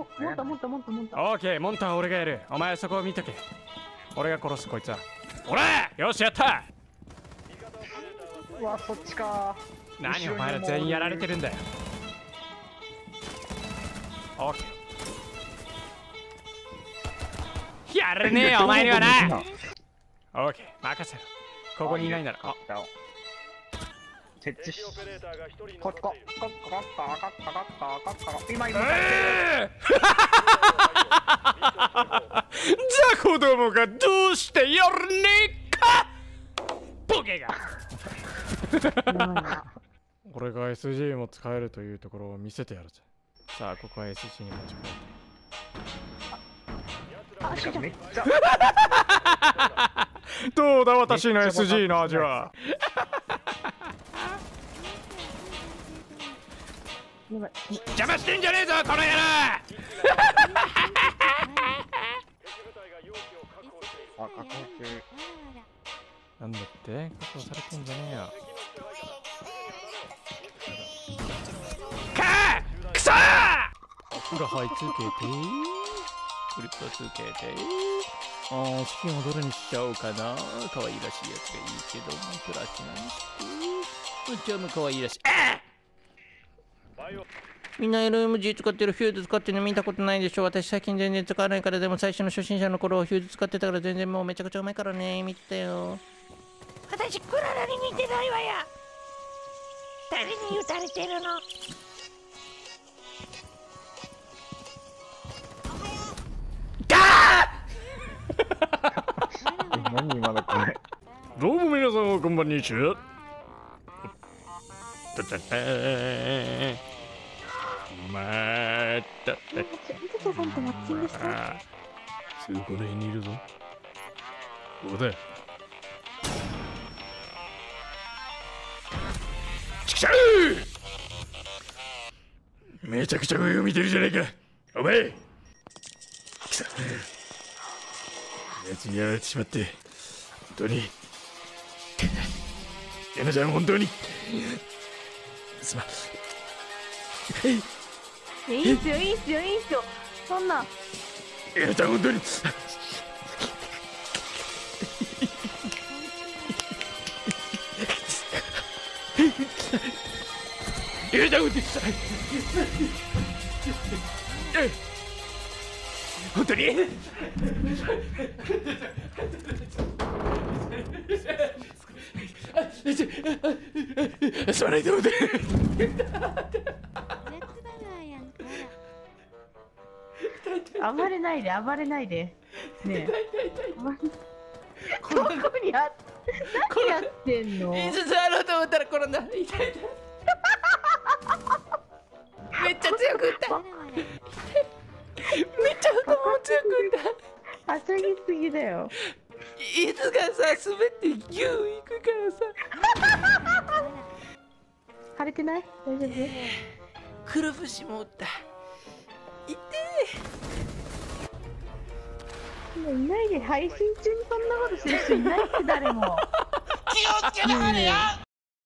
おお、モンタ。オーケー、モンタは俺がやる。お前そこを見とけ。俺が殺すこいつは。おら、よしやった。うわ、そっちか。何お前ら全員やられてるんだよ。オーケー。やるねえよ、お前にはな。オーケー、任せろ。ここにいないなら。あ、設置し。今。ザ子供がどうしてやるねえか。ボケが。俺が SG も使えるというところを見せてやるぜ。さあ、ここは SG に持ち込んで。どうだ私の SG の味は。邪魔してんじゃねえぞこの野郎。あ、確保中。なんだって確保されてんじゃねえよ。かーくそー。裏はいつけてクリップつけて。ああ、資金をドルにしちゃおうかな。可愛いらしいやつがいいけどもプラチナにして。うちはもう可愛いらしい。みんな LMG 使ってる、フューズ使ってるの見たことないでしょ。私最近全然使わないから。でも最初の初心者の頃フューズ使ってたから全然もうめちゃくちゃうまいからね。見てたよ。私クララに似てないわや。誰に打たれてるの。ガー何今のこれ。どうも皆さんこんばんにちは。すぐこの辺にいるぞ。ここだ。ちくしょう。めちゃくちゃ上を見てるじゃないか。お前。くそ。やつにやられてしまって。本当に。やなちゃん本当に。すまん。いいっすよ。そんな。やなちゃん本当に。やなちゃん本当に。本当に。すまないと思って。暴れないで。ねえ。どこにあ何やってんの。いざ触ろうと思ったら転んだ。痛い。めっちゃ強く打った。めっちゃ太もも強く打った。はしゃぎすぎだよ。いつがさ滑ってギュー行くからさ。腫れてない？大丈夫？くるぶしも打った。痛え。いないで配信中にそんなことしてる人いないって誰も。気をつけなはれや。